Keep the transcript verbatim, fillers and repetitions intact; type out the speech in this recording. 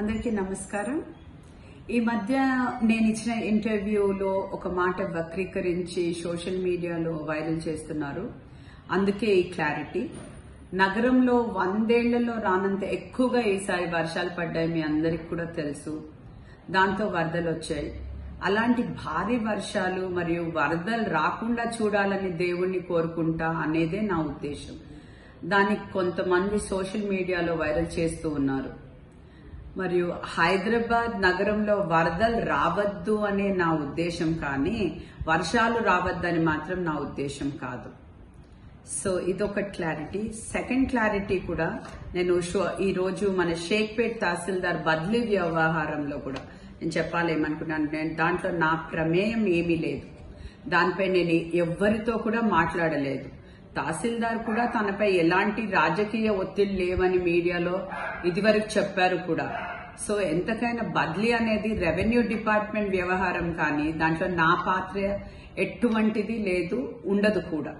అందరికీ నమస్కారం. ఈ మధ్య నేను ఇచ్చిన ఇంటర్వ్యూలో ఒక మాట వక్రీకరించి సోషల్ మీడియాలో వైరల్ చేస్తున్నారు. అందుకే ఈ క్లారిటీ. నగరంలో వందేళ్లలో రానంత ఎక్కువగా ఈసారి వర్షాలు పడ్డాయి, మీ అందరికి కూడా తెలుసు. దాంతో వరదలు వచ్చాయి. అలాంటి భారీ వర్షాలు మరియు వరదలు రాకుండా చూడాలని దేవుణ్ణి కోరుకుంటా అనేదే నా ఉద్దేశం. దానికి కొంతమంది సోషల్ మీడియాలో వైరల్ చేస్తూ ఉన్నారు. మరియు హైదరాబాద్ నగరంలో వరదలు రావద్దు అనే నా ఉద్దేశం, కానీ వర్షాలు రావద్దని మాత్రం నా ఉద్దేశం కాదు. సో ఇదొక క్లారిటీ. సెకండ్ క్లారిటీ కూడా, నేను ఈ రోజు మన షేక్పేట్ తహసీల్దార్ బదిలీ వ్యవహారంలో కూడా నేను చెప్పాలేమనుకున్నాను, నేను దాంట్లో నా ప్రమేయం ఏమీ లేదు. దానిపై నేను ఎవ్వరితో కూడా మాట్లాడలేదు. తహసీల్దార్ కూడా తనపై ఎలాంటి రాజకీయ ఒత్తిడి లేవని మీడియాలో ఇదివరకు చెప్పారు కూడా. సో ఎంతకైనా బదిలీ అనేది రెవెన్యూ డిపార్ట్మెంట్ వ్యవహారం, కానీ దాంట్లో నా పాత్ర ఎటువంటిది లేదు, ఉండదు కూడా.